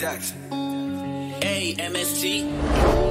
Jackson. Hey, MST.